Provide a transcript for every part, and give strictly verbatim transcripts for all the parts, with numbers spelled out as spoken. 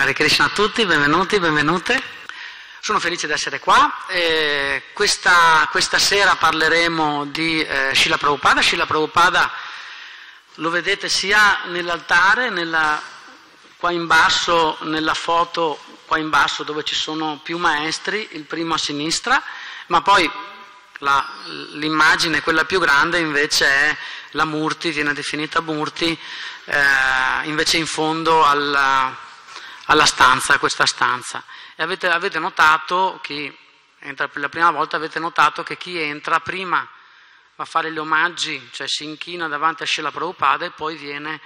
Hare Krishna a tutti, benvenuti, benvenute. Sono felice di essere qua. Eh, questa, questa sera parleremo di eh, Srila Prabhupada. Srila Prabhupada lo vedete sia nell'altare, nella, qua in basso, nella foto, qua in basso dove ci sono più maestri, il primo a sinistra, ma poi l'immagine, quella più grande, invece è la Murti, viene definita Murti, eh, invece in fondo alla... alla stanza, questa stanza. E avete, avete notato, chi entra per la prima volta, avete notato che chi entra prima va a fare gli omaggi, cioè si inchina davanti a Srila Prabhupada e poi viene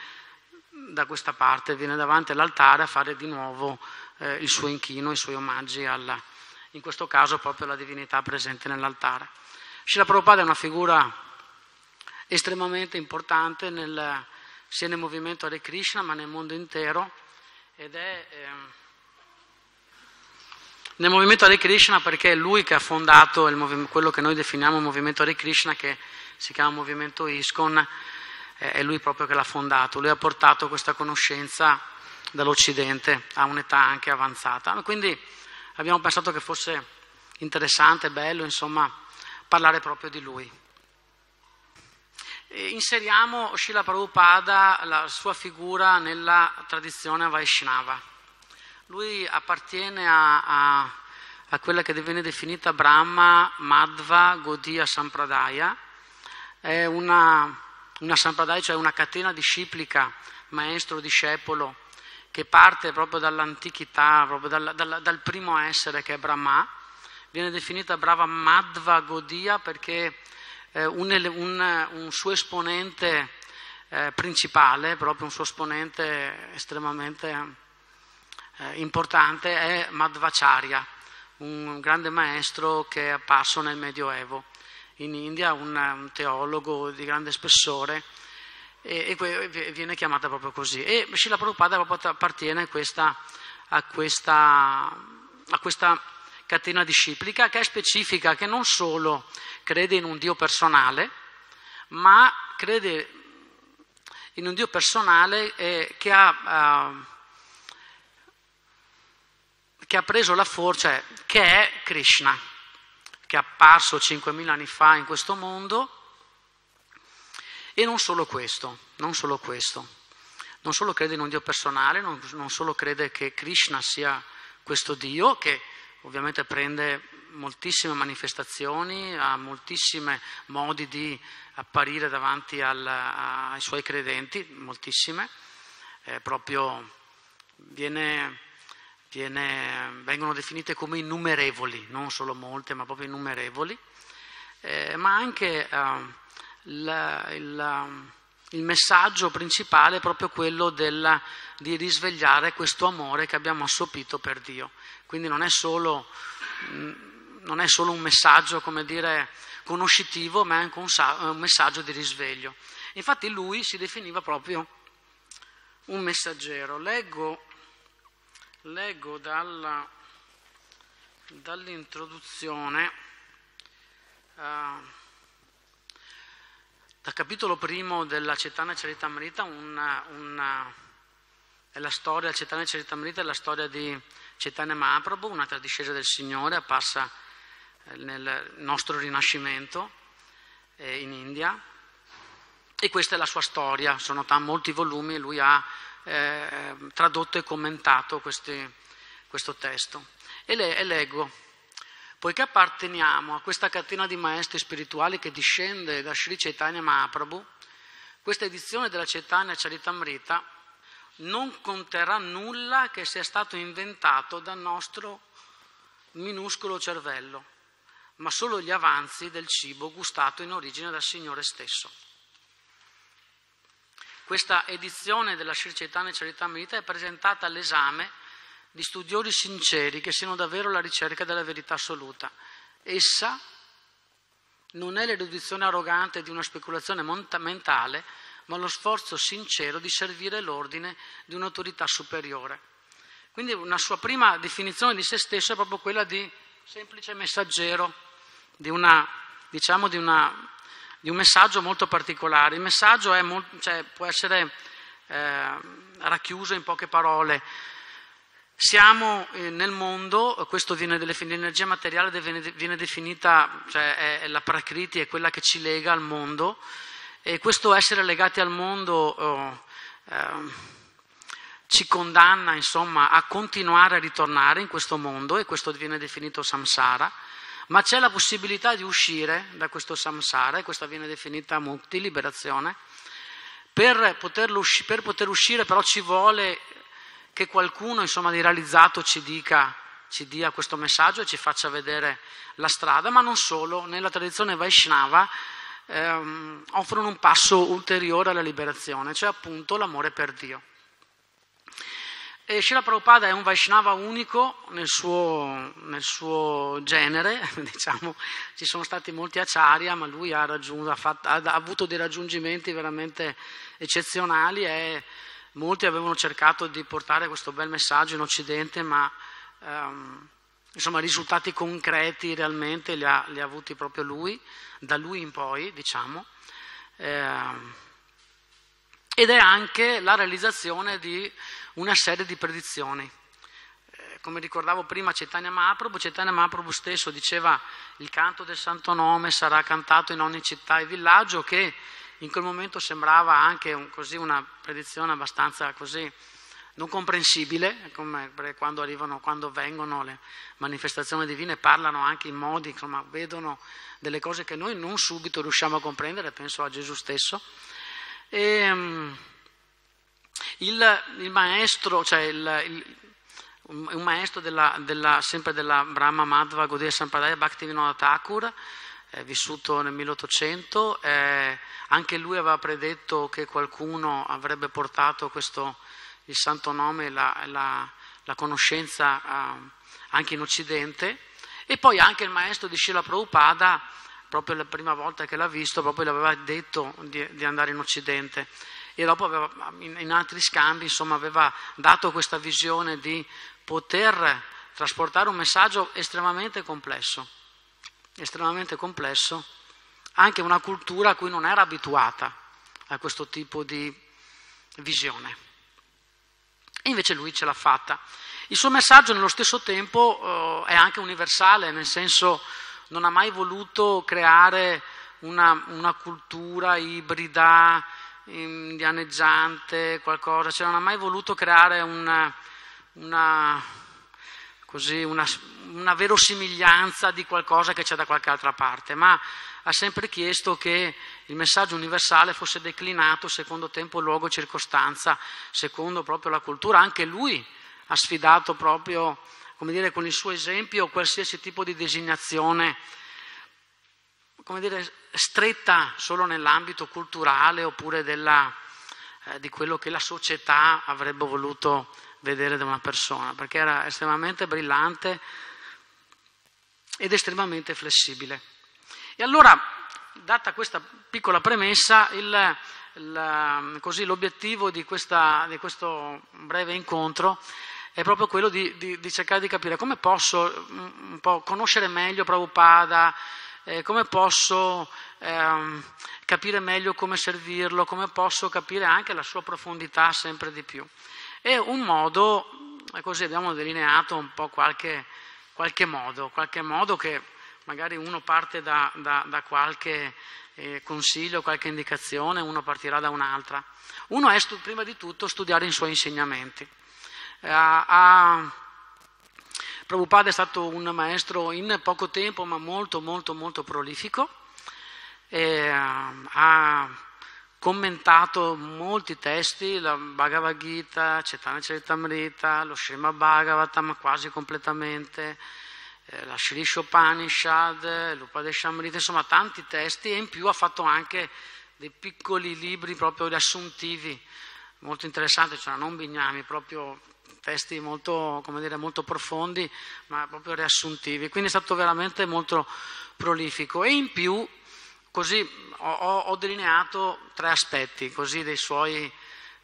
da questa parte, viene davanti all'altare a fare di nuovo eh, il suo inchino, i suoi omaggi, alla, in questo caso proprio alla divinità presente nell'altare. Srila Prabhupada è una figura estremamente importante nel, sia nel movimento Hare Krishna ma nel mondo intero, ed è ehm, nel movimento Hare Krishna perché è lui che ha fondato il quello che noi definiamo il movimento Hare Krishna, che si chiama movimento ISKCON. Eh, è lui proprio che l'ha fondato, lui ha portato questa conoscenza dall'Occidente a un'età anche avanzata, quindi abbiamo pensato che fosse interessante, bello, insomma, parlare proprio di lui. Inseriamo Srila Prabhupada, la sua figura, nella tradizione Vaishnava. Lui appartiene a, a, a quella che viene definita Brahma Madhva Gaudiya Sampradaya. È una, una Sampradaya, cioè una catena disciplica, maestro-discepolo, che parte proprio dall'antichità, proprio dal, dal, dal primo essere che è Brahma. Viene definita Brahma Madhva Gaudiya perché Un, un, un suo esponente eh, principale, proprio un suo esponente estremamente eh, importante, è Madhvacharya, un grande maestro che è apparso nel Medioevo in India, un, un teologo di grande spessore, e, e viene chiamata proprio così. E Srila Prabhupada appartiene questa, a, questa, a questa catena disciplica che è specifica, che non solo crede in un Dio personale, ma crede in un Dio personale eh, che, ha, eh, che ha preso la forza, cioè, che è Krishna, che è apparso cinquemila anni fa in questo mondo. E non solo questo, non solo questo, non solo crede in un Dio personale, non, non solo crede che Krishna sia questo Dio, che ovviamente prende moltissime manifestazioni, ha moltissimi modi di apparire davanti al, a, ai suoi credenti, moltissime, eh, proprio viene, viene, vengono definite come innumerevoli, non solo molte, ma proprio innumerevoli, eh, ma anche eh, la, la, il messaggio principale è proprio quello della, di risvegliare questo amore che abbiamo assopito per Dio. Quindi non è solo... Mh, Non è solo un messaggio, come dire, conoscitivo, ma è anche un, un messaggio di risveglio. Infatti lui si definiva proprio un messaggero. Leggo, leggo dalla, dall'introduzione, uh, dal capitolo primo della Caitanya Caritamrita, una, una, è la storia, la Caitanya Caritamrita è la storia di Chaitanya Mahaprabhu, un'altra discesa del Signore, apparsa nel nostro rinascimento eh, in India, e questa è la sua storia. Sono molti volumi e lui ha eh, tradotto e commentato questi, questo testo, e, le, e leggo: poiché apparteniamo a questa catena di maestri spirituali che discende da Sri Chaitanya Mahaprabhu, questa edizione della Caitanya Caritamrita non conterrà nulla che sia stato inventato dal nostro minuscolo cervello, ma solo gli avanzi del cibo gustato in origine dal Signore stesso. Questa edizione della Sri Chaitanya Charitamrita è presentata all'esame di studiosi sinceri che siano davvero alla ricerca della verità assoluta. Essa non è l'erudizione arrogante di una speculazione mentale, ma lo sforzo sincero di servire l'ordine di un'autorità superiore. Quindi una sua prima definizione di se stesso è proprio quella di semplice messaggero, di, una, diciamo di, una, di un messaggio molto particolare. Il messaggio è molto, cioè, può essere eh, racchiuso in poche parole. Siamo nel mondo, questo viene dell'energia materiale, viene definita, cioè è, è la Prakriti, è quella che ci lega al mondo, e questo essere legati al mondo oh, eh, ci condanna, insomma, a continuare a ritornare in questo mondo, e questo viene definito samsara, ma c'è la possibilità di uscire da questo samsara, e questa viene definita mukti, liberazione. Per, poterlo usci- per poter uscire però ci vuole che qualcuno, insomma, di realizzato ci dica, ci dia questo messaggio e ci faccia vedere la strada, ma non solo. Nella tradizione Vaishnava ehm, offrono un passo ulteriore alla liberazione, cioè appunto l'amore per Dio. E Srila Prabhupada è un Vaishnava unico nel suo, nel suo genere, diciamo. Ci sono stati molti Acharya, ma lui ha, raggiunto, ha, fatto, ha avuto dei raggiungimenti veramente eccezionali, e molti avevano cercato di portare questo bel messaggio in Occidente, ma ehm, insomma risultati concreti realmente li ha, li ha avuti proprio lui, da lui in poi, diciamo. Eh, ed è anche la realizzazione di una serie di predizioni. Eh, come ricordavo prima, Chaitanya Mahaprabhu, Chaitanya Mahaprabhu stesso diceva: il canto del Santo Nome sarà cantato in ogni città e villaggio, che in quel momento sembrava anche un, così, una predizione abbastanza così non comprensibile, come quando arrivano, quando vengono le manifestazioni divine, parlano anche in modi, insomma, vedono delle cose che noi non subito riusciamo a comprendere, penso a Gesù stesso. E, um, il, il maestro, cioè il, il, un maestro della, della, sempre della Brahma Madhva Gaudiya Sampradaya, Bhaktivinoda Thakur, vissuto nel milleottocento, eh, anche lui aveva predetto che qualcuno avrebbe portato questo, il Santo Nome, la, la, la conoscenza eh, anche in Occidente. E poi anche il maestro di Srila Prabhupada, proprio la prima volta che l'ha visto, proprio gli aveva detto di, di andare in Occidente, e dopo aveva, in, in altri scambi, insomma, aveva dato questa visione di poter trasportare un messaggio estremamente complesso. estremamente complesso, anche una cultura a cui non era abituata a questo tipo di visione. E invece lui ce l'ha fatta. Il suo messaggio nello stesso tempo eh, è anche universale, nel senso non ha mai voluto creare una, una cultura ibrida, indianeggiante, qualcosa, cioè non ha mai voluto creare una... una così una, una verosimiglianza di qualcosa che c'è da qualche altra parte, ma ha sempre chiesto che il messaggio universale fosse declinato secondo tempo, luogo, circostanza, secondo proprio la cultura. Anche lui ha sfidato proprio, come dire, con il suo esempio qualsiasi tipo di designazione, come dire, stretta solo nell'ambito culturale oppure della, eh, di quello che la società avrebbe voluto vedere da una persona, perché era estremamente brillante ed estremamente flessibile. E allora, data questa piccola premessa, il, il, così, l'obiettivo di, questa, di questo breve incontro è proprio quello di, di, di cercare di capire come posso un po' conoscere meglio Prabhupada, eh, come posso eh, capire meglio come servirlo, come posso capire anche la sua profondità sempre di più. E un modo, così abbiamo delineato un po' qualche, qualche modo, qualche modo che magari uno parte da, da, da qualche eh, consiglio, qualche indicazione, uno partirà da un'altra. Uno è stu- prima di tutto studiare i suoi insegnamenti. Eh, a... Prabhupada è stato un maestro in poco tempo, ma molto molto molto prolifico. Eh, a... commentato molti testi, la Bhagavad Gita, Caitanya Caritamrita, lo Shrimad Bhagavatam quasi completamente, eh, la Shri Upanishad, l'Upanishads, insomma tanti testi, e in più ha fatto anche dei piccoli libri proprio riassuntivi, molto interessanti, cioè non bignami, proprio testi molto, come dire, molto profondi, ma proprio riassuntivi. Quindi è stato veramente molto prolifico, e in più così ho, ho delineato tre aspetti, così dei suoi,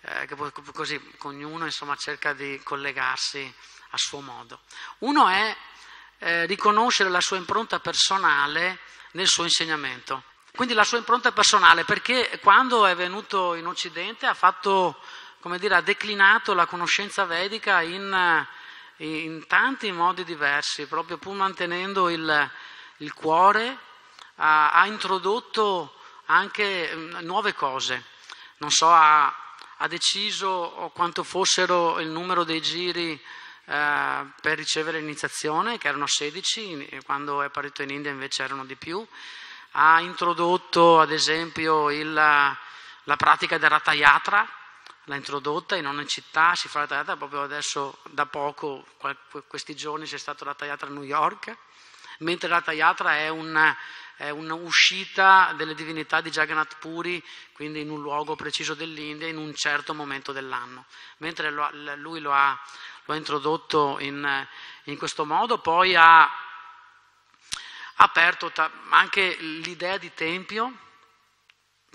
eh, che così ognuno, insomma, cerca di collegarsi a suo modo. Uno è eh, riconoscere la sua impronta personale nel suo insegnamento. Quindi la sua impronta personale, perché quando è venuto in Occidente ha fatto, come dire, ha declinato la conoscenza vedica in, in tanti modi diversi, proprio pur mantenendo il, il cuore, ha, ha introdotto anche nuove cose. Non so, ha, ha deciso quanto fossero il numero dei giri eh, per ricevere l'iniziazione, che erano sedici, quando è partito in India invece erano di più. Ha introdotto ad esempio il, la pratica del Ratha-yatra, l'ha introdotta in ogni città, si fa la Ratha-yatra, proprio adesso da poco, questi giorni c'è stato la Ratha-yatra a New York, mentre la Ratha-yatra è una, è un'uscita delle divinità di Jagannath Puri, quindi in un luogo preciso dell'India, in un certo momento dell'anno, mentre lo, lui lo ha, lo ha introdotto in, in questo modo. Poi ha aperto anche l'idea di tempio,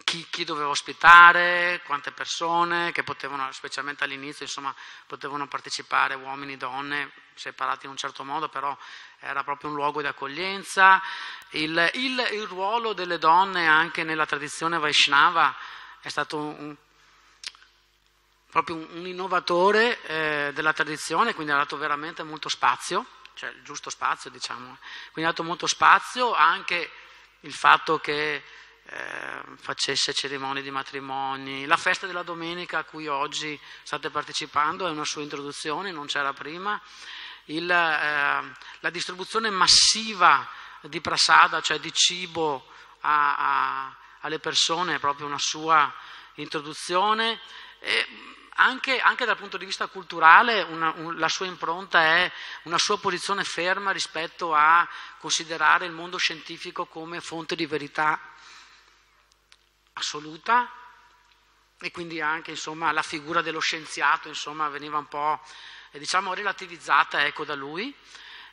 chi, chi doveva ospitare, quante persone che potevano, specialmente all'inizio, insomma, potevano partecipare, uomini, donne, separati in un certo modo, però era proprio un luogo di accoglienza. Il, il, il ruolo delle donne anche nella tradizione Vaishnava è stato un, proprio un, un innovatore eh, della tradizione, quindi ha dato veramente molto spazio. Cioè il giusto spazio, diciamo. Quindi ha dato molto spazio anche il fatto che eh, facesse cerimonie di matrimoni. La festa della domenica a cui oggi state partecipando è una sua introduzione, non c'era prima. Il, eh, la distribuzione massiva di Prasada, cioè di cibo a, a, alle persone, è proprio una sua introduzione. E, Anche, anche dal punto di vista culturale una, un, la sua impronta è una sua posizione ferma rispetto a considerare il mondo scientifico come fonte di verità assoluta, e quindi anche, insomma, la figura dello scienziato, insomma, veniva un po', diciamo, relativizzata, ecco, da lui.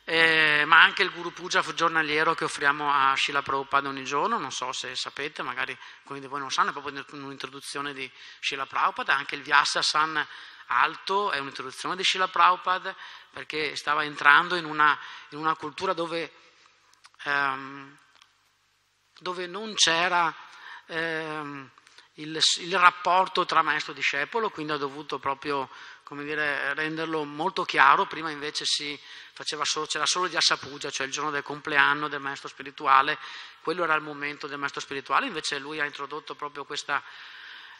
Eh, ma anche il Guru Puja giornaliero che offriamo a Srila Prabhupada ogni giorno, non so se sapete, magari alcuni di voi non sanno, è proprio un'introduzione di Srila Prabhupada. Anche il Vyasa San Alto è un'introduzione di Srila Prabhupada, perché stava entrando in una, in una cultura dove, ehm, dove non c'era ehm, il, il rapporto tra maestro e discepolo, quindi ha dovuto proprio, come dire, renderlo molto chiaro. Prima invece si faceva solo, c'era solo il Vyasa Puja, cioè il giorno del compleanno del maestro spirituale, quello era il momento del maestro spirituale. Invece lui ha introdotto proprio questa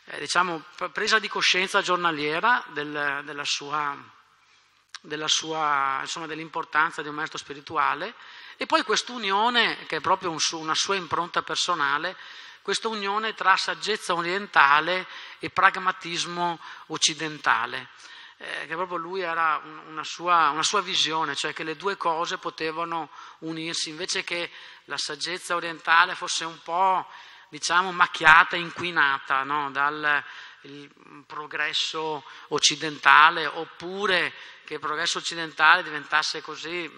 eh, diciamo, presa di coscienza giornaliera del, della sua, della sua, insomma, dell'importanza di un maestro spirituale. E poi quest'unione, che è proprio un su, una sua impronta personale, questa unione tra saggezza orientale e pragmatismo occidentale, eh, che proprio lui era una sua, una sua visione, cioè che le due cose potevano unirsi, invece che la saggezza orientale fosse un po', diciamo, macchiata, inquinata, no? Dal il progresso occidentale, oppure che il progresso occidentale diventasse così,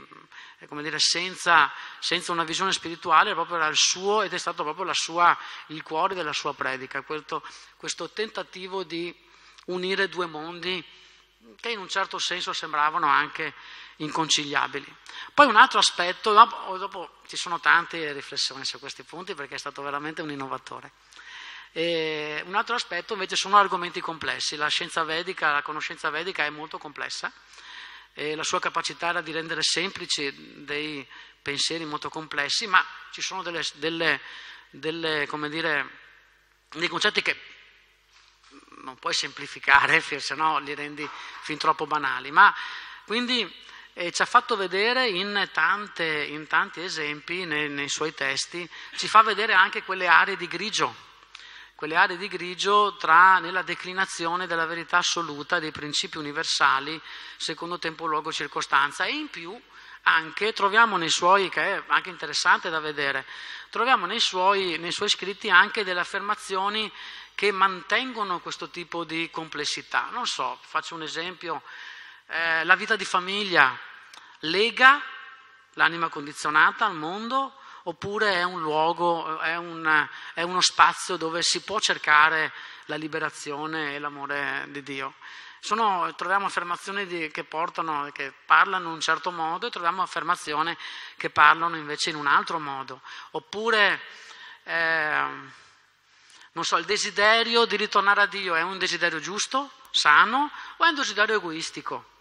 come dire, senza, senza una visione spirituale. Proprio era il suo, ed è stato proprio la sua, il cuore della sua predica, questo, questo tentativo di unire due mondi che in un certo senso sembravano anche inconciliabili. Poi un altro aspetto, dopo, dopo ci sono tante riflessioni su questi punti, perché è stato veramente un innovatore. E un altro aspetto invece sono argomenti complessi. La scienza vedica, la conoscenza vedica è molto complessa, e la sua capacità era di rendere semplici dei pensieri molto complessi, ma ci sono delle, delle, delle, come dire, dei concetti che non puoi semplificare, se no li rendi fin troppo banali. Ma quindi eh, ci ha fatto vedere in, tante, in tanti esempi nei, nei suoi testi, ci fa vedere anche quelle aree di grigio, quelle aree di grigio tra, nella declinazione della verità assoluta, dei principi universali, secondo tempo, luogo, circostanza. E in più anche troviamo nei suoi, che è anche interessante da vedere, troviamo nei suoi, nei suoi scritti anche delle affermazioni che mantengono questo tipo di complessità. Non so, faccio un esempio, eh, la vita di famiglia lega l'anima condizionata al mondo, oppure è un luogo, è, un, è uno spazio dove si può cercare la liberazione e l'amore di Dio. Sono, troviamo affermazioni di, che portano, che parlano in un certo modo, e troviamo affermazioni che parlano invece in un altro modo. Oppure, eh, non so, il desiderio di ritornare a Dio è un desiderio giusto, sano, o è un desiderio egoistico?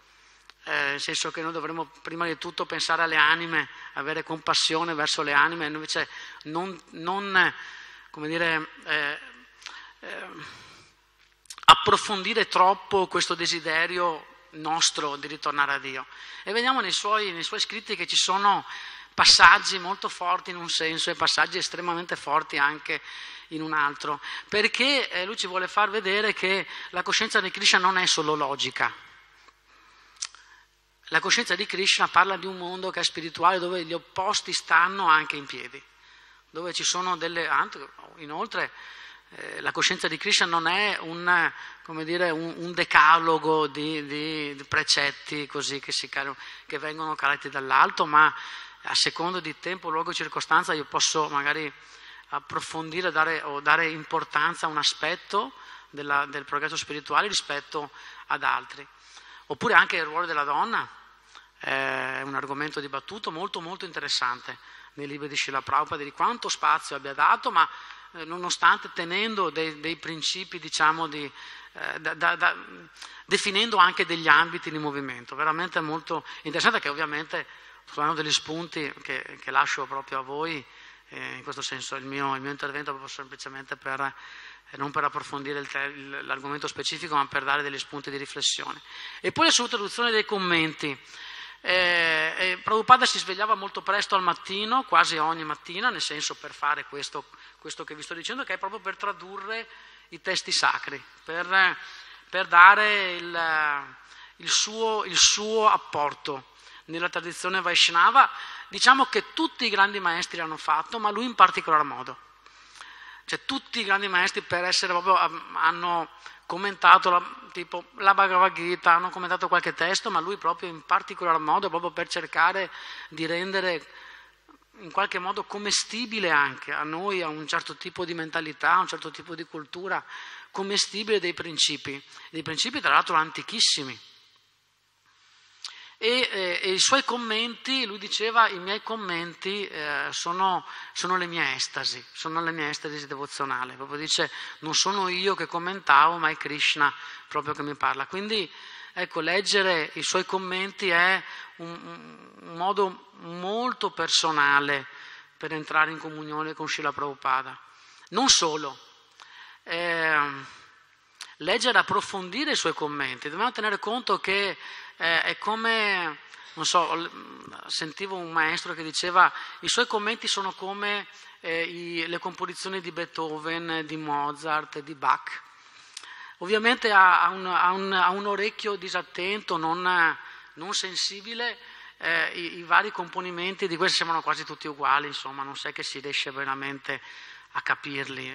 eh, nel senso che noi dovremmo prima di tutto pensare alle anime, avere compassione verso le anime, invece non, non come dire, eh, eh, approfondire troppo questo desiderio nostro di ritornare a Dio. E vediamo nei suoi, nei suoi scritti che ci sono passaggi molto forti in un senso e passaggi estremamente forti anche in un altro, perché lui ci vuole far vedere che la coscienza di Krishna non è solo logica. La coscienza di Krishna parla di un mondo che è spirituale, dove gli opposti stanno anche in piedi, dove ci sono delle... Inoltre la coscienza di Krishna non è un, come dire, un, un decalogo di, di, di precetti così che, si, che vengono calati dall'alto, ma a seconda di tempo, luogo e circostanza io posso magari approfondire dare, o dare importanza a un aspetto della, del progresso spirituale rispetto ad altri. Oppure anche il ruolo della donna è un argomento dibattuto molto molto interessante nei libri di Srila Prabhupada, di quanto spazio abbia dato, ma nonostante tenendo dei, dei principi, diciamo, di, eh, da, da, da, definendo anche degli ambiti di movimento. Veramente molto interessante, che ovviamente sono degli spunti che, che lascio proprio a voi, eh, in questo senso il mio, il mio intervento è proprio semplicemente per, eh, non per approfondire il, l'argomento specifico, ma per dare degli spunti di riflessione. E poi la sottraduzione dei commenti. Eh, eh, Prabhupada si svegliava molto presto al mattino, quasi ogni mattina, nel senso per fare questo, questo che vi sto dicendo, che è proprio per tradurre i testi sacri, per, per dare il, il, suo, il suo apporto. Nella tradizione Vaishnava diciamo che tutti i grandi maestri l'hanno fatto, ma lui in particolar modo. Cioè tutti i grandi maestri per essere proprio, hanno commentato la, tipo la Bhagavad Gita, hanno commentato qualche testo, ma lui proprio in particolar modo, proprio per cercare di rendere in qualche modo commestibile anche a noi, a un certo tipo di mentalità, a un certo tipo di cultura, commestibile dei principi, dei principi tra l'altro antichissimi. E, eh, e i suoi commenti, lui diceva, i miei commenti eh, sono, sono le mie estasi, sono le mie estasi devozionali. Proprio dice, non sono io che commentavo, ma è Krishna proprio che mi parla. Quindi, ecco, leggere i suoi commenti è un, un modo molto personale per entrare in comunione con Srila Prabhupada. Non solo. Eh, leggere e approfondire i suoi commenti. Dobbiamo tenere conto che eh, è come, non so, sentivo un maestro che diceva i suoi commenti sono come eh, i, le composizioni di Beethoven, di Mozart, di Bach. Ovviamente ha, ha, un, ha, un, ha un orecchio disattento, non, non sensibile, eh, i, i vari componimenti di questi sembrano quasi tutti uguali, insomma, non sai che si riesce veramente a capirli,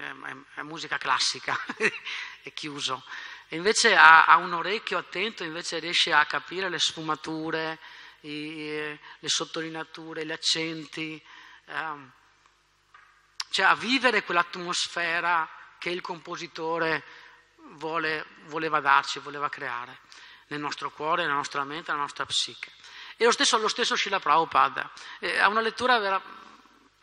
è musica classica, è chiuso. E invece ha, ha un orecchio attento, invece riesce a capire le sfumature, i, le sottolineature, gli accenti, ehm, cioè a vivere quell'atmosfera che il compositore vuole, voleva darci, voleva creare nel nostro cuore, nella nostra mente, nella nostra psiche. E lo stesso, lo stesso Srila Prabhupada, eh, ha una lettura vera,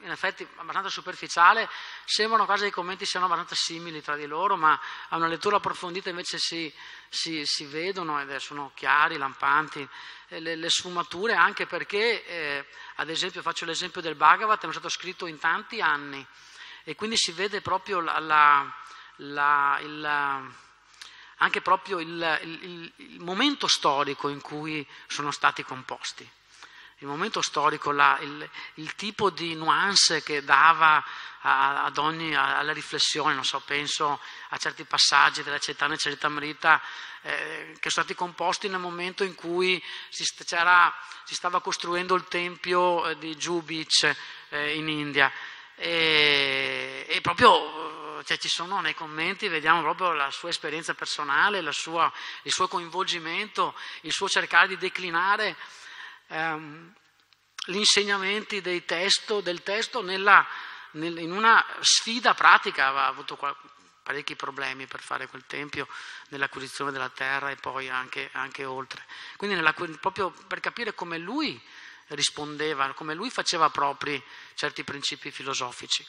in effetti abbastanza superficiale, sembrano quasi che i commenti siano abbastanza simili tra di loro, ma a una lettura approfondita invece si, si, si vedono ed sono chiari, lampanti, le, le sfumature, anche perché, eh, ad esempio, faccio l'esempio del Bhagavatam, è stato scritto in tanti anni e quindi si vede proprio la, la, la, il, anche proprio il, il, il momento storico in cui sono stati composti. Il momento storico, la, il, il tipo di nuance che dava a, ad ogni, a, alla riflessione, non so, penso a certi passaggi della Caitanya Caritamrita eh, che sono stati composti nel momento in cui si, si stava costruendo il tempio di Jew Beach eh, in India. E, e proprio cioè, ci sono nei commenti, vediamo proprio la sua esperienza personale, la sua, il suo coinvolgimento, il suo cercare di declinare Um, gli insegnamenti dei testo, del testo nella, nel, in una sfida pratica. Aveva avuto parecchi problemi per fare quel tempio, nell'acquisizione della terra e poi anche, anche oltre, quindi nella, proprio per capire come lui rispondeva, come lui faceva propri certi principi filosofici.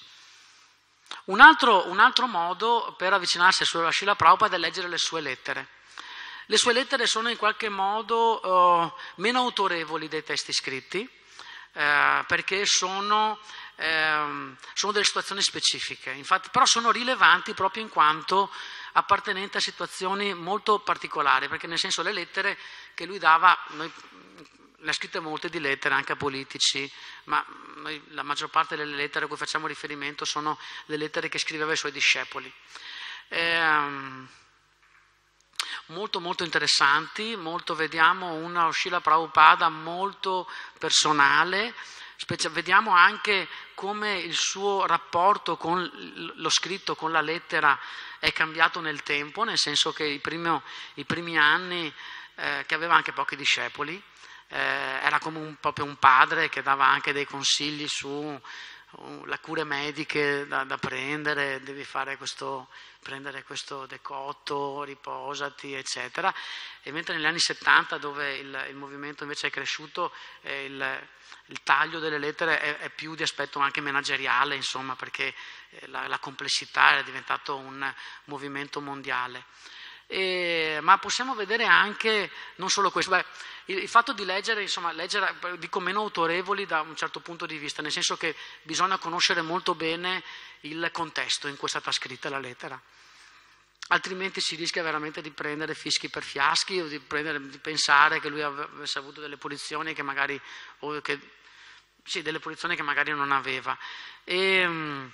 Un altro, un altro modo per avvicinarsi a Srila Prabhupada è leggere le sue lettere. Le sue lettere sono in qualche modo eh, meno autorevoli dei testi scritti, eh, perché sono, eh, sono delle situazioni specifiche, infatti, però sono rilevanti proprio in quanto appartenenti a situazioni molto particolari, perché nel senso le lettere che lui dava... Noi, ne ha scritte molte di lettere anche a politici, ma noi, la maggior parte delle lettere a cui facciamo riferimento sono le lettere che scriveva ai suoi discepoli. Ehm, molto molto interessanti, molto, vediamo una Srila Prabhupada molto personale, specie, vediamo anche come il suo rapporto con lo scritto, con la lettera, è cambiato nel tempo, nel senso che i, primo, i primi anni, eh, che aveva anche pochi discepoli, era come un, proprio un padre che dava anche dei consigli su uh, le cure mediche da, da prendere, devi fare questo, prendere questo decotto, riposati, eccetera. E mentre negli anni settanta, dove il, il movimento invece è cresciuto, eh, il, il taglio delle lettere è, è più di aspetto anche manageriale, insomma, perché la, la complessità era diventato un movimento mondiale. E, ma possiamo vedere anche non solo questo, beh, il, il fatto di leggere, insomma, leggere, dico, meno autorevoli da un certo punto di vista, nel senso che bisogna conoscere molto bene il contesto in cui è stata scritta la lettera, altrimenti si rischia veramente di prendere fischi per fiaschi o di, prendere, di pensare che lui avesse avuto delle punizioni che magari, o che, sì, delle punizioni che magari non aveva. E,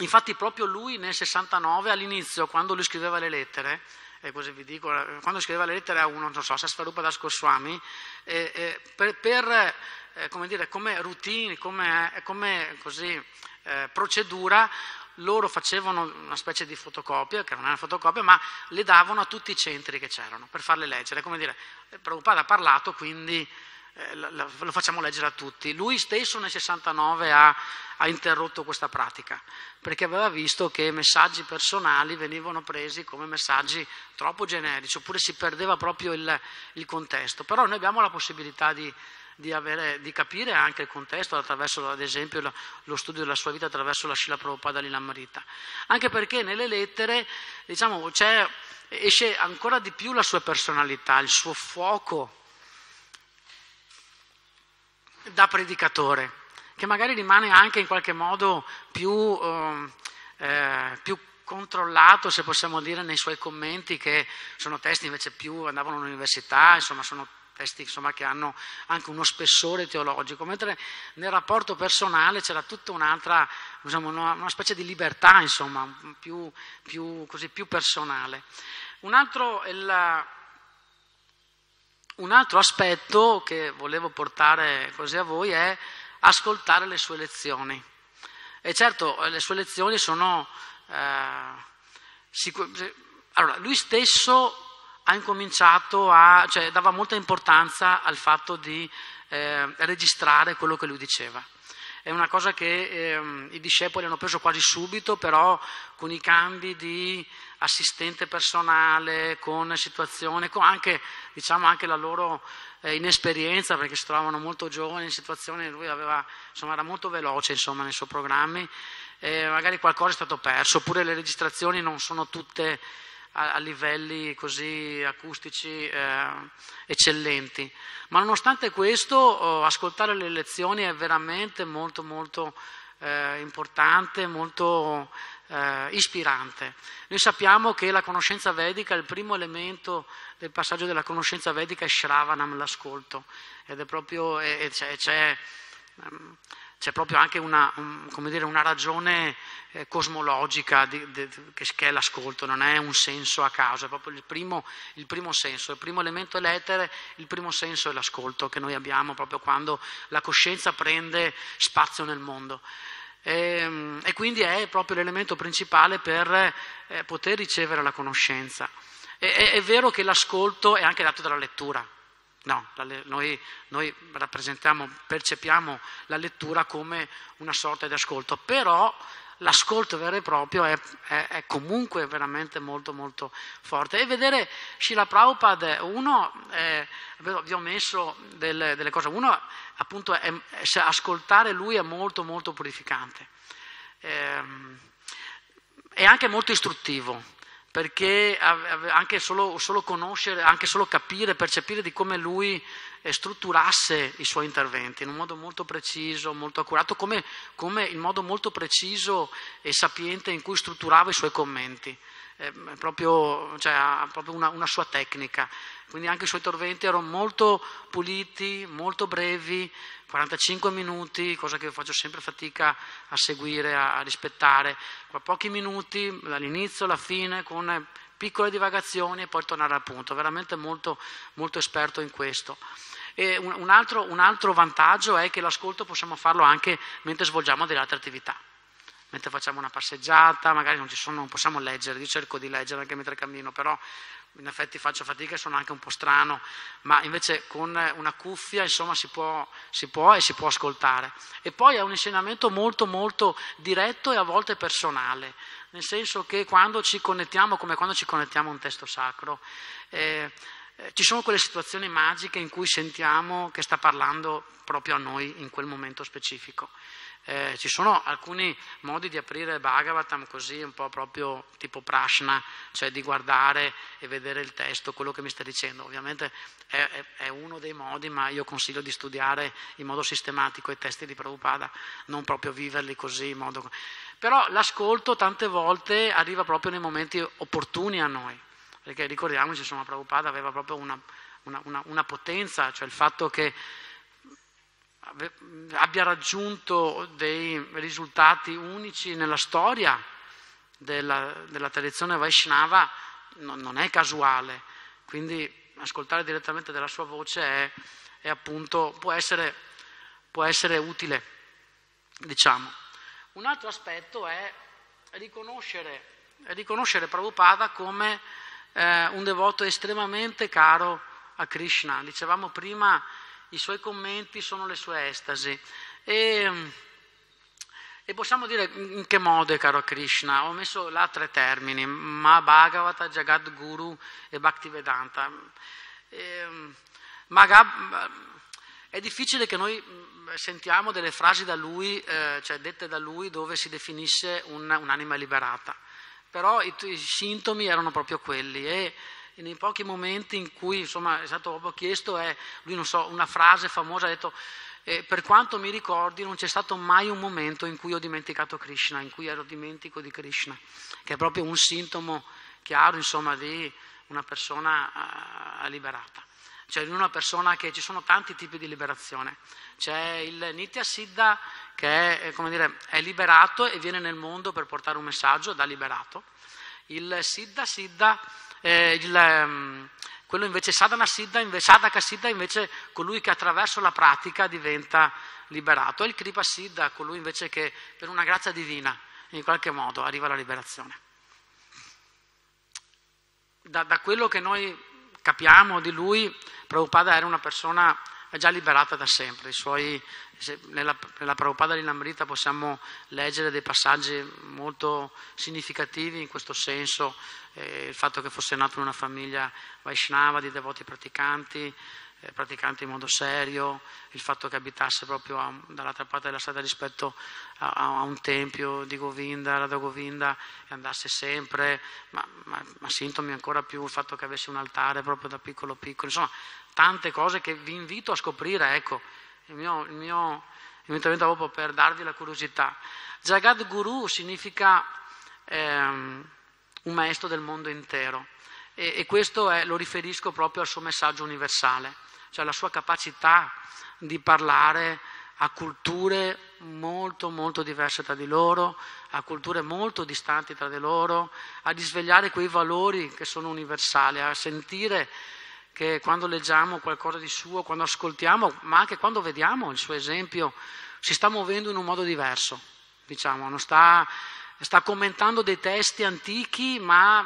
infatti proprio lui nel sessantanove, all'inizio, quando lui scriveva le lettere, e così vi dico, quando scriveva le lettere a uno, non so, a Prabhupada Swami, eh, eh, per, per eh, come dire, come routine, come, come così, eh, procedura, loro facevano una specie di fotocopia, che non era una fotocopia, ma le davano a tutti i centri che c'erano per farle leggere. Come dire, Prabhupada ha parlato, quindi eh, lo, lo facciamo leggere a tutti. Lui stesso nel sessantanove ha, ha interrotto questa pratica, perché aveva visto che messaggi personali venivano presi come messaggi troppo generici, oppure si perdeva proprio il, il contesto. Però noi abbiamo la possibilità di, di, avere, di capire anche il contesto attraverso, ad esempio, lo, lo studio della sua vita attraverso la Srila Prabhupada-lilamrita. Anche perché nelle lettere, diciamo, c'è, esce ancora di più la sua personalità, il suo fuoco da predicatore, che magari rimane anche in qualche modo più, eh, più controllato, se possiamo dire, nei suoi commenti, che sono testi invece più, andavano all'università, insomma sono testi, insomma, che hanno anche uno spessore teologico, mentre nel rapporto personale c'era tutta un'altra, diciamo, una, una specie di libertà, insomma, più, più, così, più personale. Un altro, il, un altro aspetto che volevo portare così a voi è ascoltare le sue lezioni. E certo, le sue lezioni sono eh, sicur- allora, lui stesso ha incominciato a, cioè, dava molta importanza al fatto di eh, registrare quello che lui diceva. È una cosa che eh, i discepoli hanno preso quasi subito, però con i cambi di assistente personale, con situazioni, con anche, diciamo, anche la loro eh, inesperienza, perché si trovavano molto giovani in situazioni, lui aveva, insomma, era molto veloce, insomma, nei suoi programmi, eh, magari qualcosa è stato perso, oppure le registrazioni non sono tutte a, a livelli così acustici eh, eccellenti, ma nonostante questo oh, ascoltare le lezioni è veramente molto molto eh, importante, molto Eh, ispirante. Noi sappiamo che la conoscenza vedica, il primo elemento del passaggio della conoscenza vedica è Shravanam, l'ascolto, ed è proprio, è, è, c'è, c'è, c'è proprio anche una, un, come dire, una ragione eh, cosmologica di, di, che, che è l'ascolto, non è un senso a caso, è proprio il primo, il primo senso, il primo elemento è l'etere, il primo senso è l'ascolto che noi abbiamo proprio quando la coscienza prende spazio nel mondo. E, e quindi è proprio l'elemento principale per eh, poter ricevere la conoscenza. E, è, è vero che l'ascolto è anche dato dalla lettura, no, la, noi, noi rappresentiamo, percepiamo la lettura come una sorta di ascolto, però l'ascolto vero e proprio è, è, è comunque veramente molto molto forte. E vedere Srila Prabhupada, uno, eh, vi ho messo delle, delle cose, uno appunto è, è, ascoltare lui è molto molto purificante, eh, è anche molto istruttivo, perché anche solo, solo conoscere, anche solo capire, percepire di come lui strutturasse i suoi interventi in un modo molto preciso, molto accurato, come, come il modo molto preciso e sapiente in cui strutturava i suoi commenti. Eh, proprio, cioè, ha proprio una, una sua tecnica, quindi anche i suoi interventi erano molto puliti, molto brevi, quarantacinque minuti, cosa che faccio sempre fatica a seguire, a, a rispettare, qua pochi minuti dall'inizio alla fine con piccole divagazioni e poi tornare al punto, veramente molto, molto esperto in questo. E un, un, altro, un altro vantaggio è che l'ascolto possiamo farlo anche mentre svolgiamo delle altre attività. Mentre facciamo una passeggiata, magari non ci sono, non possiamo leggere, io cerco di leggere anche mentre cammino, però in effetti faccio fatica e sono anche un po' strano, ma invece con una cuffia insomma si può, si può e si può ascoltare. E poi è un insegnamento molto molto diretto e a volte personale, nel senso che quando ci connettiamo, come quando ci connettiamo a un testo sacro, eh, ci sono quelle situazioni magiche in cui sentiamo che sta parlando proprio a noi in quel momento specifico. Eh, ci sono alcuni modi di aprire Bhagavatam così, un po' proprio tipo Prashna, cioè di guardare e vedere il testo, quello che mi sta dicendo. Ovviamente è, è, è uno dei modi, ma io consiglio di studiare in modo sistematico i testi di Prabhupada, non proprio viverli così in modo... Però l'ascolto tante volte arriva proprio nei momenti opportuni a noi, perché ricordiamoci, insomma, Prabhupada aveva proprio una, una, una, una potenza, cioè il fatto che abbia raggiunto dei risultati unici nella storia della, della tradizione Vaishnava non, non è casuale, quindi ascoltare direttamente della sua voce è, è appunto, può essere, può essere utile, diciamo. Un altro aspetto è riconoscere, riconoscere Prabhupada come eh, un devoto estremamente caro a Krishna. Dicevamo prima, i suoi commenti sono le sue estasi e, e possiamo dire in che modo è caro a Krishna. Ho messo là tre termini, Ma Bhagavata, Jagadguru e Bhaktivedanta. E, Magab, è difficile che noi sentiamo delle frasi da lui, eh, cioè dette da lui, dove si definisse un, un'anima liberata, però i, i sintomi erano proprio quelli e nei pochi momenti in cui insomma, è stato proprio chiesto, è, lui non so, una frase famosa, ha detto eh, per quanto mi ricordi non c'è stato mai un momento in cui ho dimenticato Krishna, in cui ero dimentico di Krishna, che è proprio un sintomo chiaro insomma, di una persona uh, liberata. Cioè in una persona che ci sono tanti tipi di liberazione, c'è il Nitya Siddha che è, come dire, è liberato e viene nel mondo per portare un messaggio da liberato, il Siddha Siddha Eh, il, quello invece Sadhana Siddha, Sadhaka Siddha invece colui che attraverso la pratica diventa liberato, e il Kripa Siddha colui invece che per una grazia divina in qualche modo arriva alla liberazione. Da, da quello che noi capiamo di lui, Prabhupada era una persona già liberata da sempre. I suoi, nella, nella Prabhupada-lilamrita possiamo leggere dei passaggi molto significativi in questo senso, eh, il fatto che fosse nato in una famiglia Vaishnava di devoti praticanti, eh, praticanti in modo serio, il fatto che abitasse proprio a, dall'altra parte della strada rispetto a, a un tempio di Govinda, Radha Govinda, e andasse sempre, ma, ma, ma sintomi ancora più il fatto che avesse un altare proprio da piccolo piccolo, insomma tante cose che vi invito a scoprire, ecco, il mio, il mio, il mio intervento proprio per darvi la curiosità. Jagadguru significa ehm, un maestro del mondo intero e, e questo è, lo riferisco proprio al suo messaggio universale, cioè la sua capacità di parlare a culture molto molto diverse tra di loro, a culture molto distanti tra di loro, a risvegliare quei valori che sono universali, a sentire che quando leggiamo qualcosa di suo, quando ascoltiamo, ma anche quando vediamo il suo esempio, si sta muovendo in un modo diverso, diciamo, non sta, sta commentando dei testi antichi, ma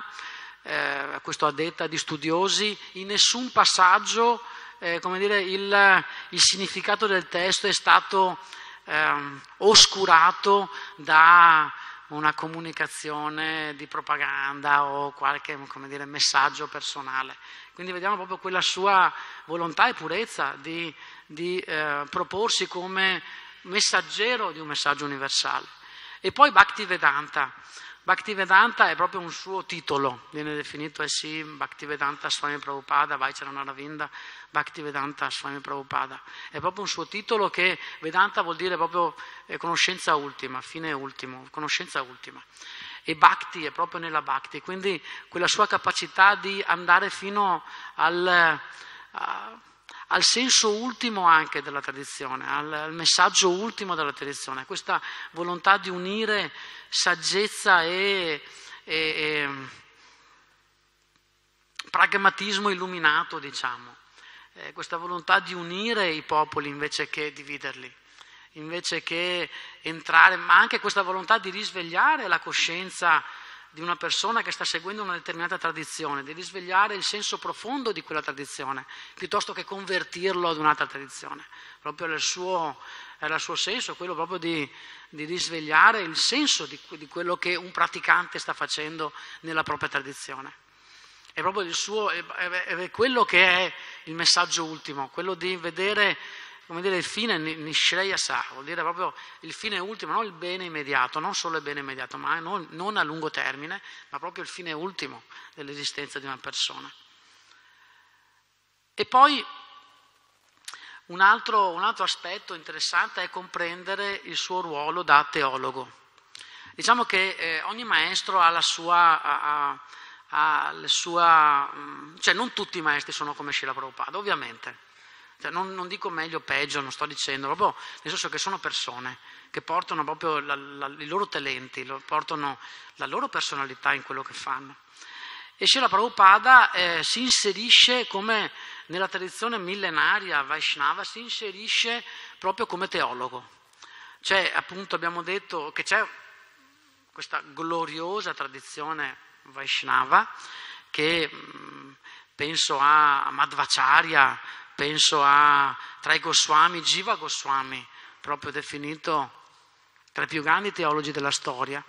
eh, questo a detta di studiosi, in nessun passaggio eh, come dire, il, il significato del testo è stato eh, oscurato da una comunicazione di propaganda o qualche, come dire, messaggio personale. Quindi vediamo proprio quella sua volontà e purezza di, di eh, proporsi come messaggero di un messaggio universale. E poi Bhaktivedanta. Bhaktivedanta è proprio un suo titolo, viene definito sì Bhaktivedanta Swami Prabhupada, Vaishnava Bhaktivedanta Swami Prabhupada. È proprio un suo titolo, che Vedanta vuol dire proprio conoscenza ultima, fine ultimo, conoscenza ultima. E Bhakti è proprio nella Bhakti, quindi quella sua capacità di andare fino al, a, al senso ultimo anche della tradizione, al, al messaggio ultimo della tradizione, questa volontà di unire saggezza e, e, e pragmatismo illuminato, diciamo, eh, questa volontà di unire i popoli invece che dividerli, invece che entrare, ma anche questa volontà di risvegliare la coscienza di una persona che sta seguendo una determinata tradizione, di risvegliare il senso profondo di quella tradizione, piuttosto che convertirlo ad un'altra tradizione. Proprio era il suo, era il suo senso, quello proprio di, di risvegliare il senso di, di quello che un praticante sta facendo nella propria tradizione. È proprio il suo, è, è quello che è il messaggio ultimo, quello di vedere, come dire, il fine nishreya sa, vuol dire proprio il fine ultimo, non il bene immediato, non solo il bene immediato, ma non, non a lungo termine, ma proprio il fine ultimo dell'esistenza di una persona. E poi un altro, un altro aspetto interessante è comprendere il suo ruolo da teologo. Diciamo che eh, ogni maestro ha la sua... Ha, ha, ha la sua cioè non tutti i maestri sono come Srila Prabhupada, ovviamente. Non, non dico meglio o peggio, non sto dicendo, proprio nel senso che sono persone che portano proprio la, la, i loro talenti, lo, portano la loro personalità in quello che fanno. E Srila Prabhupada eh, si inserisce come, nella tradizione millenaria Vaishnava, si inserisce proprio come teologo. Cioè, appunto, abbiamo detto che c'è questa gloriosa tradizione Vaishnava che mh, penso a Madhvacharya, penso a tra i Goswami, Jiva Goswami, proprio definito tra i più grandi teologi della storia.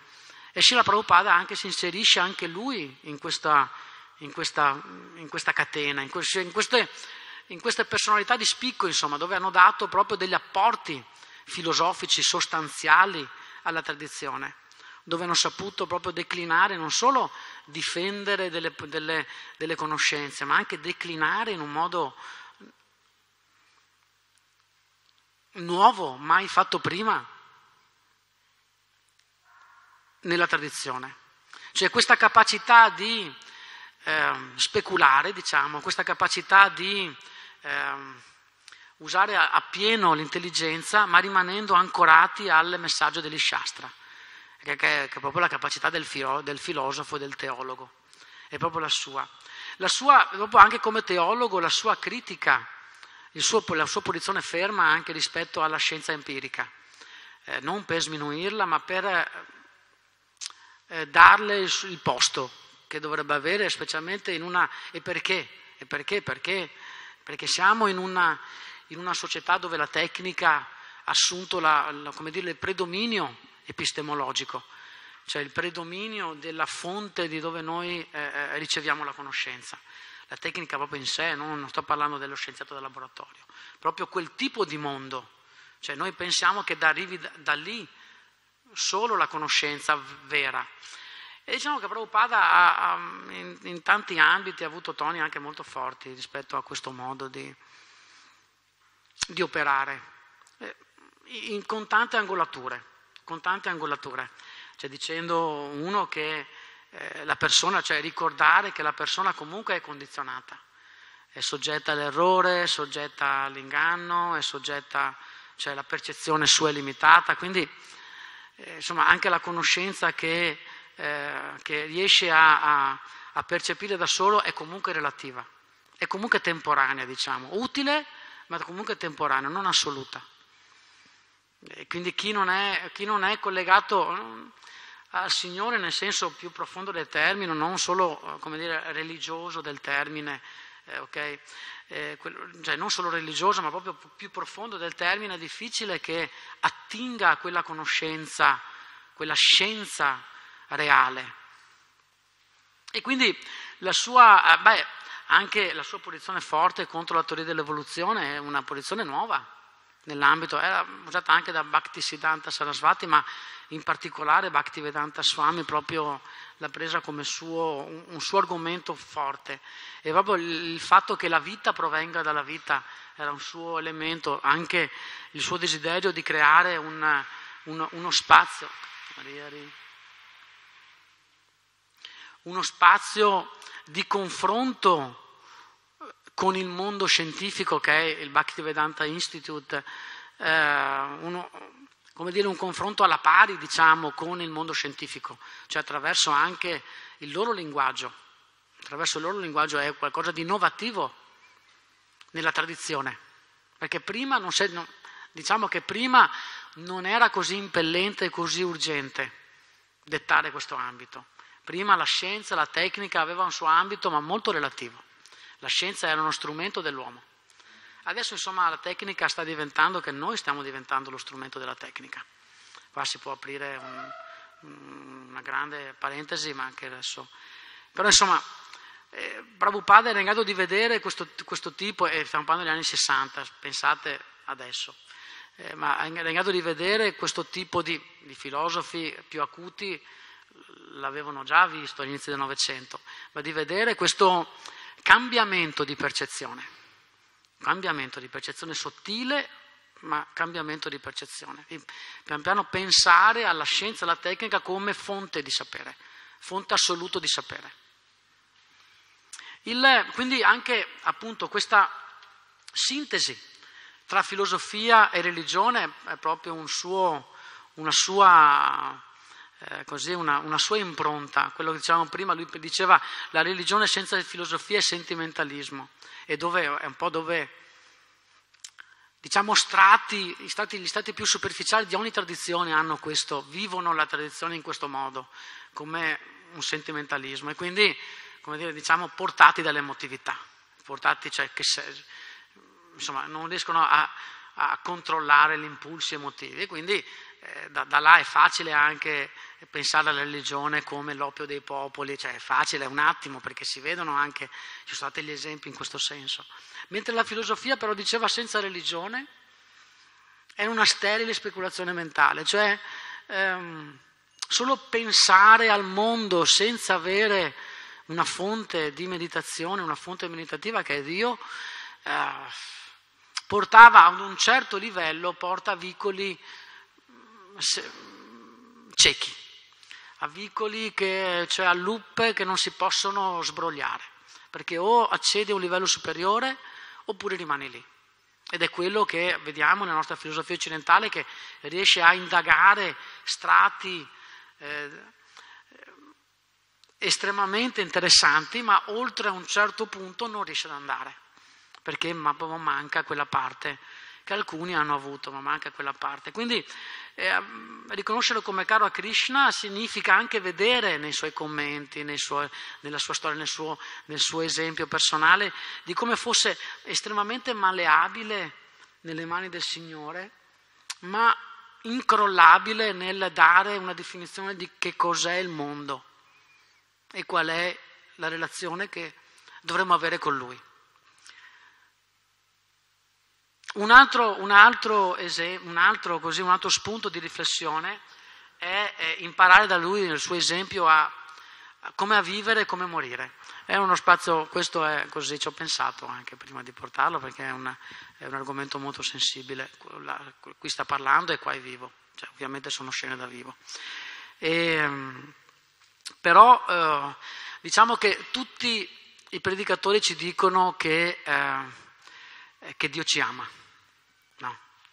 E Srila Prabhupada anche si inserisce anche lui in questa, in questa, in questa catena, in, que in, queste, in queste personalità di spicco, insomma, dove hanno dato proprio degli apporti filosofici sostanziali alla tradizione, dove hanno saputo proprio declinare, non solo difendere delle, delle, delle conoscenze, ma anche declinare in un modo nuovo, mai fatto prima nella tradizione. Cioè questa capacità di eh, speculare, diciamo, questa capacità di eh, usare appieno l'intelligenza, ma rimanendo ancorati al messaggio degli Shastra, che, che, che è proprio la capacità del, filo, del filosofo e del teologo, è proprio la sua. La sua, proprio anche come teologo, la sua critica, Il suo, la sua posizione ferma anche rispetto alla scienza empirica, eh, non per sminuirla, ma per eh, darle il, il posto che dovrebbe avere, specialmente in una... E perché? E perché? Perché, perché siamo in una, in una società dove la tecnica ha assunto la, la, come dire, il predominio epistemologico, cioè il predominio della fonte di dove noi eh, riceviamo la conoscenza. La tecnica proprio in sé, no? Non sto parlando dello scienziato del laboratorio, proprio quel tipo di mondo. Cioè noi pensiamo che da, arrivi da, da lì solo la conoscenza vera. E diciamo che Prabhupada ha, ha, in, in tanti ambiti ha avuto toni anche molto forti rispetto a questo modo di, di operare, in, con tante angolature, con tante angolature. Cioè dicendo uno che... la persona, cioè ricordare che la persona comunque è condizionata, è soggetta all'errore, è soggetta all'inganno, è soggetta, cioè la percezione sua è limitata, quindi eh, insomma anche la conoscenza che, eh, che riesce a, a, a percepire da solo è comunque relativa, è comunque temporanea, diciamo, utile ma comunque temporanea, non assoluta. E quindi chi non è, chi non è collegato al Signore nel senso più profondo del termine, non solo, come dire, religioso del termine, eh, ok? Eh, quello, cioè non solo religioso, ma proprio più profondo del termine, è difficile che attinga a quella conoscenza, quella scienza reale. E quindi la sua, beh, anche la sua posizione forte contro la teoria dell'evoluzione è una posizione nuova, nell'ambito, era usata anche da Bhaktisiddhanta Sarasvati, ma in particolare Bhaktivedanta Swami proprio l'ha presa come suo, un suo argomento forte, e proprio il fatto che la vita provenga dalla vita era un suo elemento, anche il suo desiderio di creare un, uno, uno spazio, uno spazio di confronto con il mondo scientifico che è il Bhaktivedanta Institute, eh, uno, come dire, un confronto alla pari, diciamo, con il mondo scientifico, cioè attraverso anche il loro linguaggio, attraverso il loro linguaggio è qualcosa di innovativo nella tradizione, perché prima non se, no, diciamo che prima non era così impellente e così urgente dettare questo ambito. Prima la scienza, la tecnica aveva un suo ambito ma molto relativo. La scienza era uno strumento dell'uomo. Adesso, insomma, la tecnica sta diventando, che noi stiamo diventando lo strumento della tecnica. Qua si può aprire un, una grande parentesi, ma anche adesso. Però, insomma, eh, Prabhupada era in grado di vedere questo, questo tipo, e eh, stiamo parlando degli anni sessanta, pensate adesso, eh, ma era in grado di vedere questo tipo di, di filosofi più acuti, l'avevano già visto all'inizio del Novecento, ma di vedere questo cambiamento di percezione, cambiamento di percezione sottile, ma cambiamento di percezione. E pian piano pensare alla scienza, alla tecnica come fonte di sapere, fonte assoluto di sapere. Il, quindi anche appunto questa sintesi tra filosofia e religione è proprio un suo, una sua... così una, una sua impronta, quello che dicevamo prima, lui diceva la religione senza filosofia è sentimentalismo, e dove, è un po' dove, diciamo, strati, gli, stati, gli stati più superficiali di ogni tradizione hanno questo, vivono la tradizione in questo modo, come un sentimentalismo, e quindi, come dire, diciamo, portati dall'emotività, portati, cioè, che se, insomma, non riescono a, a controllare gli impulsi emotivi, e quindi Da, da là è facile anche pensare alla religione come l'oppio dei popoli, cioè è facile, è un attimo, perché si vedono anche, ci sono stati gli esempi in questo senso. Mentre la filosofia, però, diceva, senza religione è una sterile speculazione mentale, cioè ehm, solo pensare al mondo senza avere una fonte di meditazione, una fonte meditativa che è Dio, eh, portava ad un certo livello, porta a vicoli ciechi, a vicoli che, cioè a luppe che non si possono sbrogliare, perché o accedi a un livello superiore oppure rimani lì, ed è quello che vediamo nella nostra filosofia occidentale, che riesce a indagare strati eh, estremamente interessanti, ma oltre a un certo punto non riesce ad andare, perché manca quella parte che alcuni hanno avuto, ma manca quella parte. Quindi eh, riconoscerlo come caro a Krishna significa anche vedere nei suoi commenti, nei suoi, nella sua storia, nel suo, nel suo esempio personale, di come fosse estremamente malleabile nelle mani del Signore, ma incrollabile nel dare una definizione di che cos'è il mondo e qual è la relazione che dovremmo avere con Lui. Un altro, un, altro esempio, un, altro, così, un altro spunto di riflessione è, è imparare da lui, nel suo esempio, a, a come a vivere e come morire. È uno spazio, questo è così, ci ho pensato anche prima di portarlo, perché è, una, è un argomento molto sensibile, la, qui sta parlando e qua è vivo, cioè, ovviamente sono scene da vivo. E, però eh, diciamo che tutti i predicatori ci dicono che, eh, che Dio ci ama.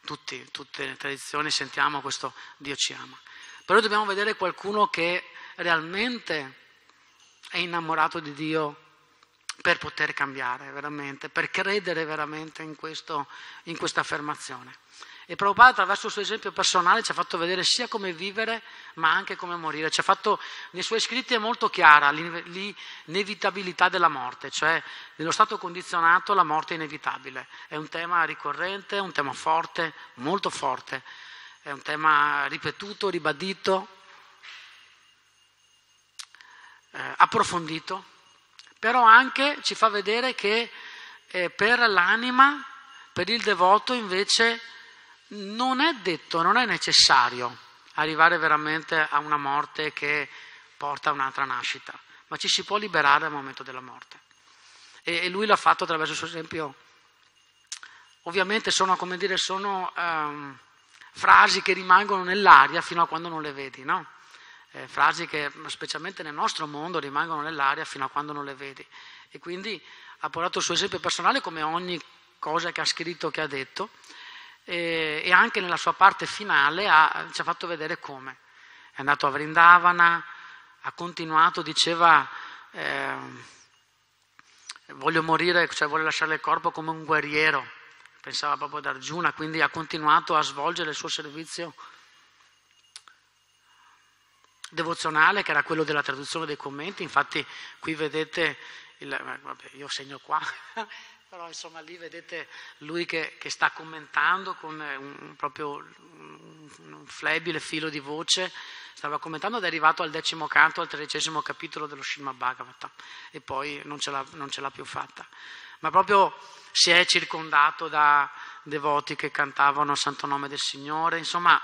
Tutti, tutte le tradizioni sentiamo questo Dio ci ama, però dobbiamo vedere qualcuno che realmente è innamorato di Dio per poter cambiare veramente, per credere veramente in, questo, in questa affermazione. E Prabhupada attraverso il suo esempio personale ci ha fatto vedere sia come vivere ma anche come morire, ci ha fatto, nei suoi scritti è molto chiara l'inevitabilità della morte, cioè nello stato condizionato la morte è inevitabile, è un tema ricorrente, un tema forte, molto forte, è un tema ripetuto, ribadito, eh, approfondito, però anche ci fa vedere che eh, per l'anima, per il devoto invece non è detto, non è necessario arrivare veramente a una morte che porta a un'altra nascita, ma ci si può liberare al momento della morte. E, e lui l'ha fatto attraverso il suo esempio. Ovviamente sono, come dire, sono ehm, frasi che rimangono nell'aria fino a quando non le vedi, no? Eh, frasi che, specialmente nel nostro mondo, rimangono nell'aria fino a quando non le vedi. E quindi ha portato il suo esempio personale, come ogni cosa che ha scritto, che ha detto, e, e anche nella sua parte finale ha, ci ha fatto vedere come. È andato a Vrindavana, ha continuato, diceva... Eh, voglio morire, cioè voglio lasciare il corpo come un guerriero, pensava proprio ad Arjuna, quindi ha continuato a svolgere il suo servizio devozionale, che era quello della traduzione dei commenti. Infatti qui vedete, il, vabbè, io segno qua, però insomma lì vedete lui che, che sta commentando con un, proprio un, un flebile filo di voce, stava commentando ed è arrivato al decimo canto, al tredicesimo capitolo dello Shrimad Bhagavatam, e poi non ce l'ha più fatta. Ma proprio si è circondato da devoti che cantavano il santo nome del Signore, insomma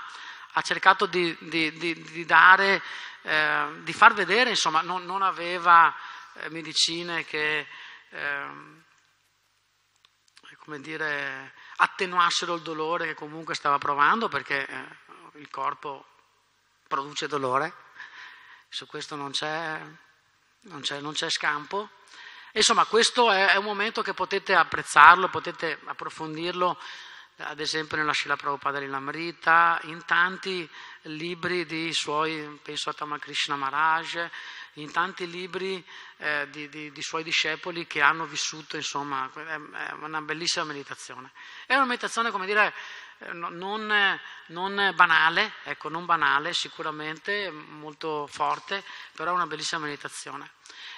ha cercato di, di, di, di dare, eh, di far vedere, insomma non, non aveva eh, medicine che... Eh, come dire, attenuassero il dolore che comunque stava provando, perché il corpo produce dolore, su questo non c'è non c'è, non c'è scampo. E insomma questo è, è un momento che potete apprezzarlo, potete approfondirlo, ad esempio nella Srila Prabhupada-lilamrita, in tanti libri di suoi, penso a Ramakrishna Maharaj, in tanti libri eh, di, di, di suoi discepoli che hanno vissuto, insomma, è una bellissima meditazione. È una meditazione, come dire, non, non banale, ecco, non banale sicuramente, molto forte, però è una bellissima meditazione.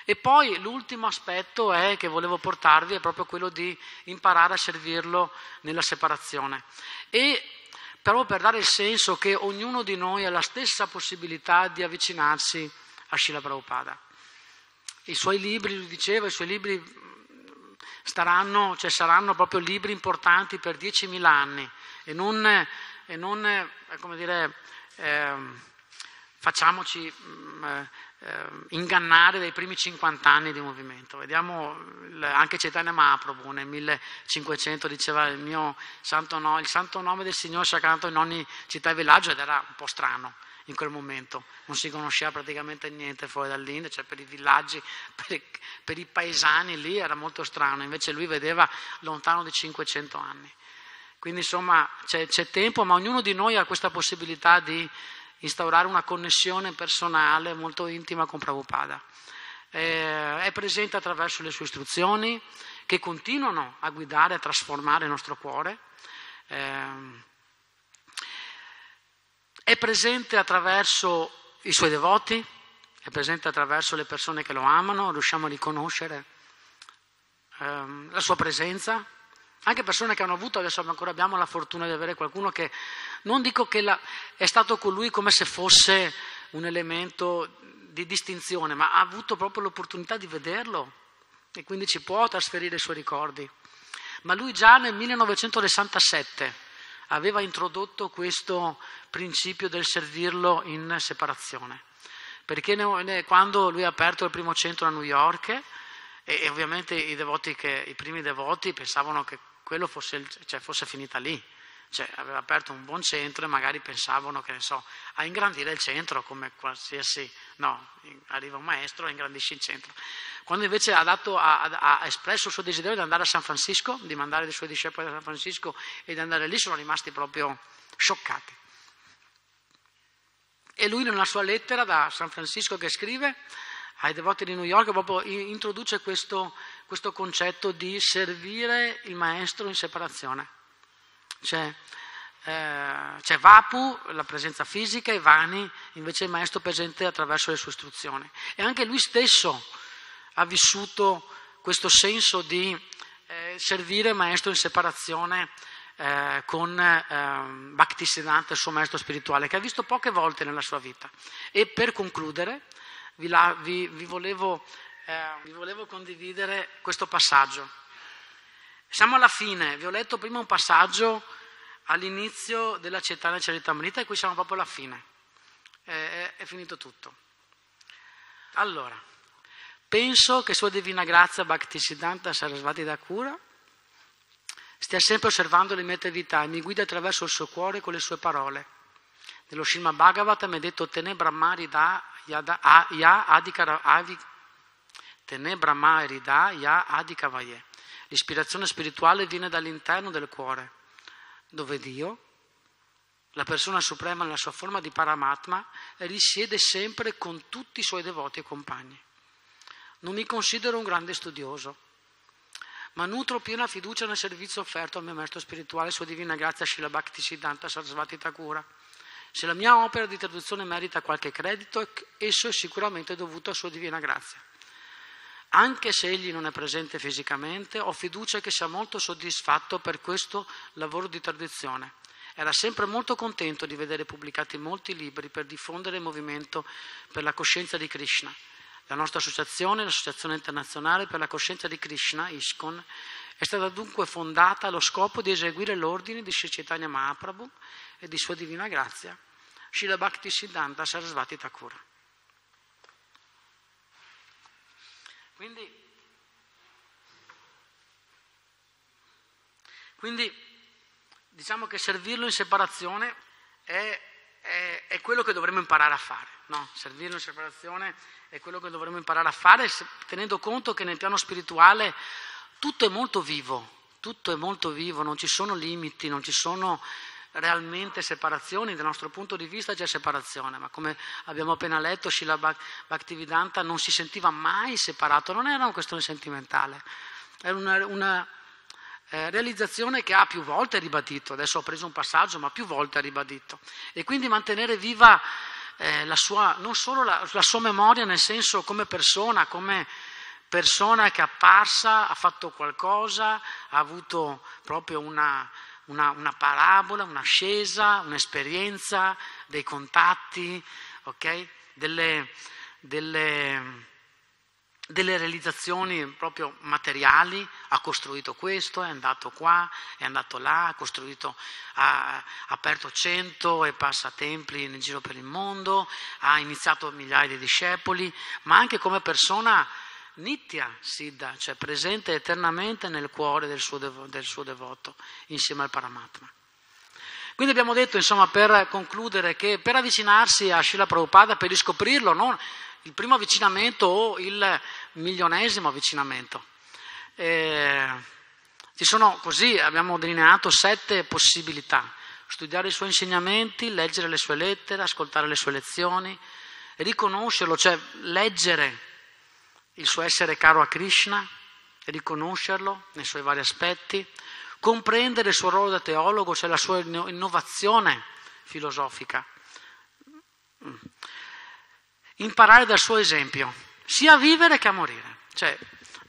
E poi l'ultimo aspetto è, che volevo portarvi, è proprio quello di imparare a servirlo nella separazione. E però per dare il senso che ognuno di noi ha la stessa possibilità di avvicinarsi a Srila Prabhupada. I suoi libri, lui diceva, i suoi libri staranno, cioè saranno proprio libri importanti per diecimila anni, e non, e non come dire, eh, facciamoci eh, eh, ingannare dai primi cinquanta anni di movimento. Vediamo anche Chaitanya Mahaprabhu nel millecinquecento diceva il mio santo nome, il santo nome del Signore si è cantato in ogni città e villaggio, ed era un po' strano. In quel momento non si conosceva praticamente niente fuori dall'India, cioè per i villaggi, per i, per i paesani lì era molto strano, invece lui vedeva lontano di cinquecento anni. Quindi insomma c'è tempo, ma ognuno di noi ha questa possibilità di instaurare una connessione personale molto intima con Prabhupada. Eh, è presente attraverso le sue istruzioni, che continuano a guidare, a trasformare il nostro cuore. Eh, È presente attraverso i suoi devoti, è presente attraverso le persone che lo amano, riusciamo a riconoscere ehm, la sua presenza. Anche persone che hanno avuto, adesso ancora abbiamo la fortuna di avere qualcuno che, non dico che la, è stato con lui come se fosse un elemento di distinzione, ma ha avuto proprio l'opportunità di vederlo e quindi ci può trasferire i suoi ricordi. Ma lui già nel millenovecentosessantasette... aveva introdotto questo principio del servirlo in separazione, perché ne, ne, quando lui ha aperto il primo centro a New York, e, e ovviamente i, devoti che, i primi devoti pensavano che quello fosse, cioè, fosse finita lì, cioè aveva aperto un buon centro e magari pensavano, che ne so, a ingrandire il centro come qualsiasi, no, arriva un maestro e ingrandisce il centro. Quando invece ha, dato, ha, ha espresso il suo desiderio di andare a San Francisco, di mandare i suoi discepoli a San Francisco e di andare lì, sono rimasti proprio scioccati. E lui nella sua lettera da San Francisco che scrive ai devoti di New York proprio introduce questo, questo concetto di servire il maestro in separazione. C'è, eh, c'è Vapu, la presenza fisica, e Vani, invece il maestro presente attraverso le sue istruzioni. E anche lui stesso ha vissuto questo senso di eh, servire il maestro in separazione eh, con eh, Bhaktisiddhanta, il suo maestro spirituale, che ha visto poche volte nella sua vita. E per concludere vi, la, vi, vi, volevo, eh, vi volevo condividere questo passaggio. Siamo alla fine, vi ho letto prima un passaggio all'inizio della Caitanya Caritamrita e qui siamo proprio alla fine. È, è, è finito tutto. Allora, penso che Sua Divina Grazia Bhaktisiddhanta Sarasvati Thakura stia sempre osservando le mie attività e mi guida attraverso il suo cuore con le sue parole. Nello Shrimad Bhagavatam è detto tenebra marida yada ya adikara avik tenebra marida ya adikavaye. L'ispirazione spirituale viene dall'interno del cuore, dove Dio, la persona suprema nella sua forma di Paramatma, risiede sempre con tutti i suoi devoti e compagni. Non mi considero un grande studioso, ma nutro piena fiducia nel servizio offerto al mio maestro spirituale, Sua Divina Grazia Srila Bhaktisiddhanta Sarasvati Thakura. Se la mia opera di traduzione merita qualche credito, esso è sicuramente dovuto a Sua Divina Grazia. Anche se egli non è presente fisicamente, ho fiducia che sia molto soddisfatto per questo lavoro di traduzione. Era sempre molto contento di vedere pubblicati molti libri per diffondere il movimento per la coscienza di Krishna. La nostra associazione, l'Associazione Internazionale per la Coscienza di Krishna, ISKCON, è stata dunque fondata allo scopo di eseguire l'ordine di Sri Chaitanya Mahaprabhu e di Sua Divina Grazia, Srila Bhaktisiddhanta Sarasvati Thakura. Quindi, quindi diciamo che servirlo in separazione è, è, è quello che dovremmo imparare a fare, no? Servirlo in separazione è quello che dovremmo imparare a fare, tenendo conto che nel piano spirituale tutto è molto vivo, tutto è molto vivo, non ci sono limiti, non ci sono realmente separazioni. Dal nostro punto di vista c'è separazione, ma come abbiamo appena letto, Srila Bhaktivedanta non si sentiva mai separato, non era una questione sentimentale, era una, una eh, realizzazione che ha più volte ribadito. Adesso ho preso un passaggio, ma più volte ha ribadito, e quindi mantenere viva eh, la sua, non solo la, la sua memoria, nel senso come persona, come persona che è apparsa, ha fatto qualcosa, ha avuto proprio una Una, una parabola, un'ascesa, un'esperienza, dei contatti, okay? delle, delle, delle realizzazioni proprio materiali. Ha costruito questo, è andato qua, è andato là, ha costruito, ha, ha aperto cento e passa templi in giro per il mondo, ha iniziato migliaia di discepoli, ma anche come persona Nitya Siddha, cioè presente eternamente nel cuore del suo, devo, del suo devoto, insieme al Paramatma. Quindi abbiamo detto, insomma, per concludere, che per avvicinarsi a Srila Prabhupada, per riscoprirlo, non il primo avvicinamento o il milionesimo avvicinamento. Eh, ci sono così, abbiamo delineato sette possibilità: studiare i suoi insegnamenti, leggere le sue lettere, ascoltare le sue lezioni, riconoscerlo, cioè leggere il suo essere caro a Krishna, riconoscerlo nei suoi vari aspetti, comprendere il suo ruolo da teologo, cioè la sua innovazione filosofica, imparare dal suo esempio, sia a vivere che a morire. Cioè,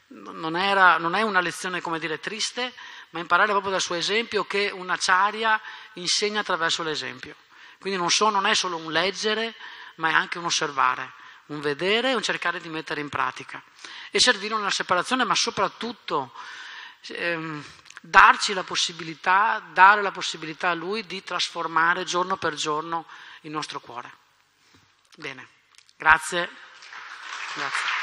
non, era, non è una lezione, come dire, triste, ma imparare proprio dal suo esempio, che un Acharya insegna attraverso l'esempio. Quindi non, so, non è solo un leggere, ma è anche un osservare, un vedere e un cercare di mettere in pratica, e servire nella separazione, ma soprattutto ehm, darci la possibilità, dare la possibilità a Lui di trasformare giorno per giorno il nostro cuore. Bene, grazie. Grazie.